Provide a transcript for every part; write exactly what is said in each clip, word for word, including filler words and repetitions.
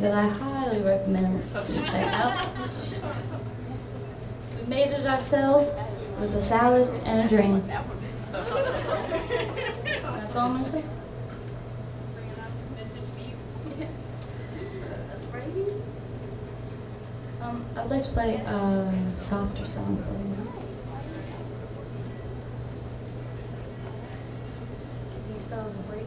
that I highly recommend you check out. We made it ourselves with a salad and a drink. That's all I'm going to say. Bring out some vintage beats. That's right. Um, I would like to play a softer song for you. Give these fellas a break.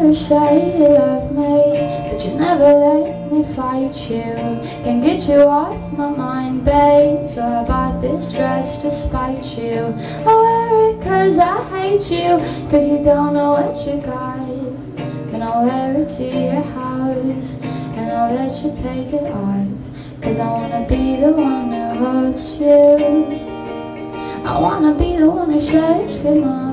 You say you love me, but you never let me fight you. Can't get you off my mind, babe, so I bought this dress to spite you. I wear it cause I hate you, cause you don't know what you got. Then I'll wear it to your house, and I'll let you take it off. Cause I wanna be the one who holds you, I wanna be the one who says goodnight.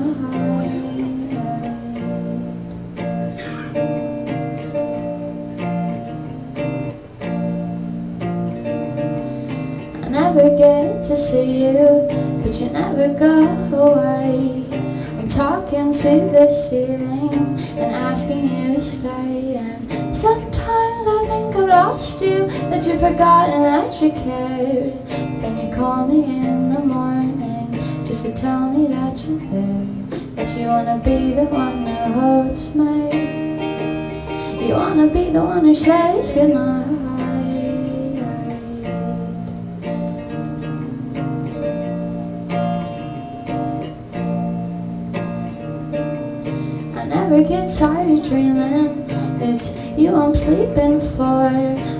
Never get to see you, but you never go away. I'm talking to the ceiling and asking you to stay. And sometimes I think I've lost you, that you've forgotten that you cared. Then you call me in the morning just to tell me that you're there, that you wanna be the one who holds me, you wanna be the one who says goodnight. I get tired of dreaming, it's you I'm sleeping for.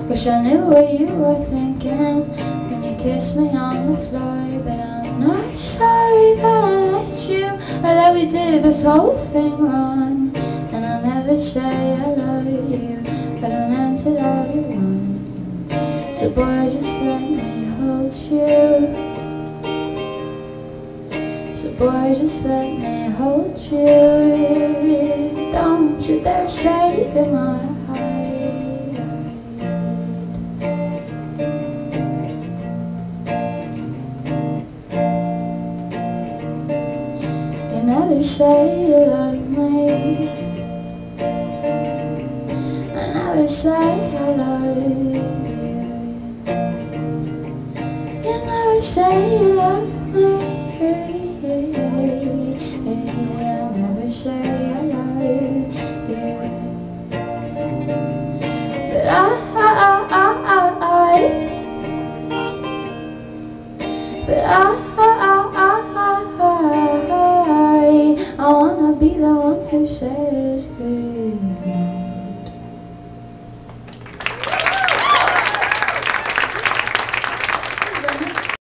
Wish I knew what you were thinking when you kissed me on the floor. But I'm not sorry that I let you, or that we did this whole thing wrong. And I'll never say I love you, but I meant it all at once. So boy, just let me hold you. So boy, just let me hold you. Don't you dare say goodnight. You never say you love me, I never say I love you. You never say you love me, I never say I love you. But I, I, I, I, I wanna be the one who says good.